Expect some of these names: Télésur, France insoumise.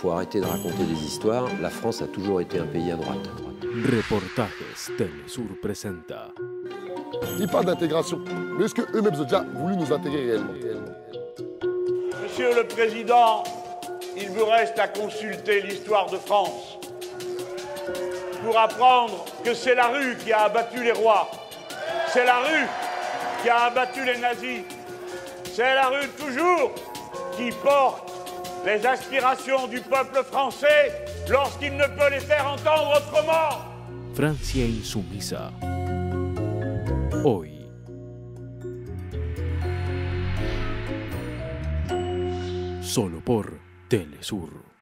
faut arrêter de raconter des histoires. La France a toujours été un pays à droite. Reportages Télésur présenta. Ils parlent d'intégration, mais est-ce qu'eux-mêmes ont déjà voulu nous intégrer réellement? Monsieur le Président, il vous reste à consulter l'histoire de France pour apprendre que c'est la rue qui a abattu les rois, c'est la rue qui a abattu les nazis, c'est la rue toujours qui porte les aspirations du peuple français lorsqu'il ne peut les faire entendre autrement. France insoumise. Hoy. Solo por Télésur.